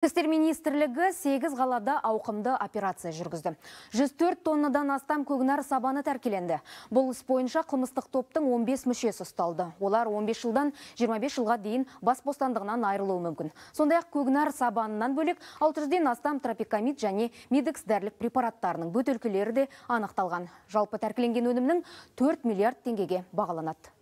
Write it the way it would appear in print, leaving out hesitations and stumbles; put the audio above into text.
Істер министрлігі 8 қалада ауқымды операция жүргізді. 104 тоннадан астам көгінар сабаны тәркеленді. Бұл іс бойынша қылмыстық топтың 15 мүшесі ұсталды. Олар 15 жылдан 25 жылға дейін бас бостандығынан айырылуы мүмкін. Сондай-ақ көгінар сабанынан бөлек 600-ден астам тропикамид және медекс дәрілік препараттарының бөтелкелері де анықталған. Жалпы тәркеленген өнімнің 4 миллиард теңгеге бағаланады.